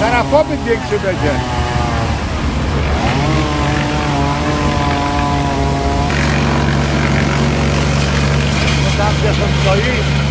Teraz popyt większy będzie. Tam, gdzie są stoi?